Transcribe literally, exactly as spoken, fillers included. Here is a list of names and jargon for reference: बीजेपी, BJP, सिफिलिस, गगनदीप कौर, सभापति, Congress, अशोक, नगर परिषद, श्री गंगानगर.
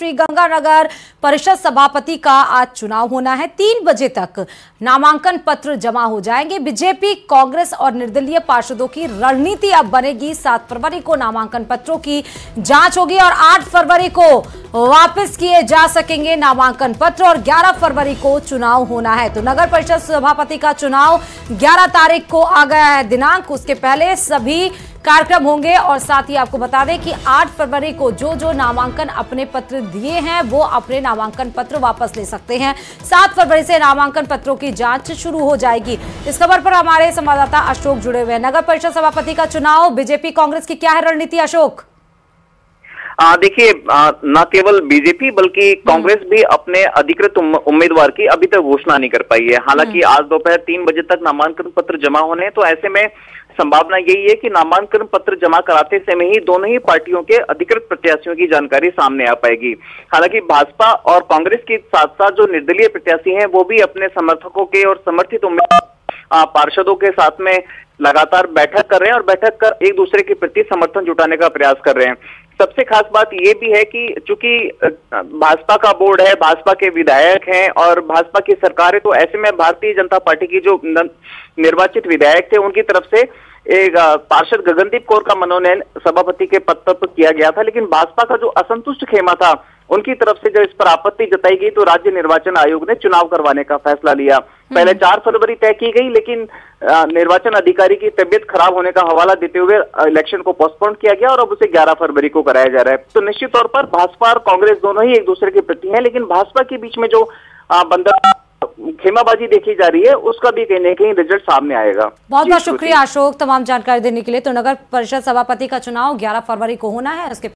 श्री गंगानगर परिषद सभापति का आज चुनाव होना है। तीन बजे तक नामांकन पत्र जमा हो जाएंगे। बीजेपी, कांग्रेस और निर्दलीय पार्षदों की रणनीति अब बनेगी। सात फरवरी को नामांकन पत्रों की जांच होगी और आठ फरवरी को वापस किए जा सकेंगे नामांकन पत्र और ग्यारह फरवरी को चुनाव होना है। तो नगर परिषद सभापति का चुनाव ग्यारह तारीख को आ गया है दिनांक। उसके पहले सभी कार्यक्रम होंगे और साथ ही आपको बता दें कि आठ फरवरी को जो जो नामांकन अपने पत्र दिए हैं वो अपने नामांकन पत्र वापस ले सकते हैं। सात फरवरी से नामांकन पत्रों की जांच शुरू हो जाएगी। इस खबर पर हमारे संवाददाता अशोक जुड़े हुए हैं। नगर परिषद सभापति का चुनाव, बीजेपी कांग्रेस की क्या है रणनीति अशोक? देखिए, न केवल बीजेपी बल्कि कांग्रेस भी अपने अधिकृत उम, उम्मीदवार की अभी तक घोषणा नहीं कर पाई है। हालांकि आज दोपहर तीन बजे तक नामांकन पत्र जमा होने हैं, तो ऐसे में संभावना यही है कि नामांकन पत्र जमा कराते समय ही दोनों ही पार्टियों के अधिकृत प्रत्याशियों की जानकारी सामने आ पाएगी। हालांकि भाजपा और कांग्रेस के साथ साथ जो निर्दलीय प्रत्याशी हैं वो भी अपने समर्थकों के और समर्थित उम्मीदवार पार्षदों के साथ में लगातार बैठक कर रहे हैं और बैठक कर एक दूसरे के प्रति समर्थन जुटाने का प्रयास कर रहे हैं। सबसे खास बात ये भी है कि चूंकि भाजपा का बोर्ड है, भाजपा के विधायक हैं और भाजपा की सरकार है, तो ऐसे में भारतीय जनता पार्टी की जो निर्वाचित विधायक थे उनकी तरफ से एक पार्षद गगनदीप कौर का मनोनयन सभापति के पद पर किया गया था, लेकिन भाजपा का जो असंतुष्ट खेमा था उनकी तरफ से जब इस पर आपत्ति जताई गई तो राज्य निर्वाचन आयोग ने चुनाव करवाने का फैसला लिया। पहले चार फरवरी तय की गई, लेकिन निर्वाचन अधिकारी की तबीयत खराब होने का हवाला देते हुए इलेक्शन को पोस्टपोन किया गया और अब उसे ग्यारह फरवरी को कराया जा रहा है। तो निश्चित तौर पर भाजपा और कांग्रेस दोनों ही एक दूसरे के प्रति हैं, लेकिन भाजपा के बीच में जो बंदर खेमाबाजी देखी जा रही है उसका भी कहीं ना कहीं रिजल्ट सामने आएगा। बहुत बहुत शुक्रिया अशोक तमाम जानकारी देने के लिए। तो नगर परिषद सभापति का चुनाव ग्यारह फरवरी को होना है। उसके